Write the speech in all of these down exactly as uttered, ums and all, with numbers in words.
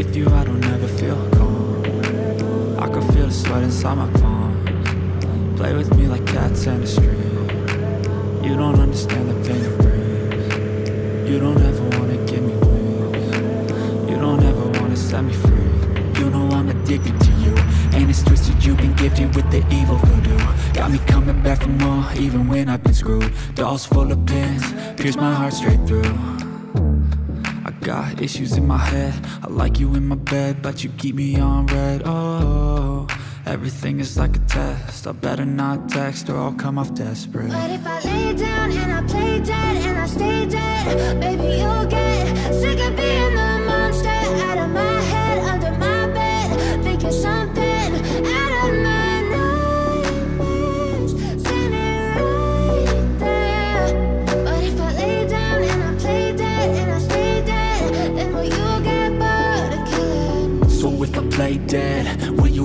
With you I don't ever feel calm. I can feel the sweat inside my palms. Play with me like cats and a string. You don't understand the pain it brings. You don't ever wanna give me wings. You don't ever wanna set me free. You know I'm addicted to you, and it's twisted, you've been gifted with the evil voodoo. Got me coming back for more, even when I've been screwed. Dolls full of pins, pierce my heart straight through. Got issues in my head, I like you in my bed, but you keep me on red. Oh, everything is like a test, I better not text or I'll come off desperate. But if I lay down and I play dead and I stay dead, baby you'll get sick of being the monster out of my head, under my bed, thinking something out of my nightmares, standing right there. But if I lay down and I play dead and I stay you'll get bored again. So if I play dead, will you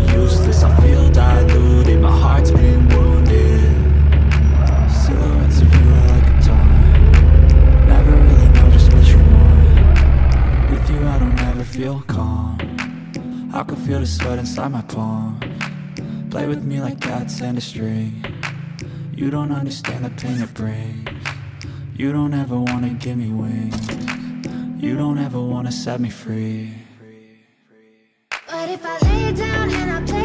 useless. I feel diluted, my heart's been wounded. Silhouettes of you are like a time. Never really know just what you want. With you, I don't ever feel calm. I can feel the sweat inside my palm. Play with me like cats and a string. You don't understand the pain it brings. You don't ever wanna give me wings. You don't ever wanna set me free. But if I lay down and I play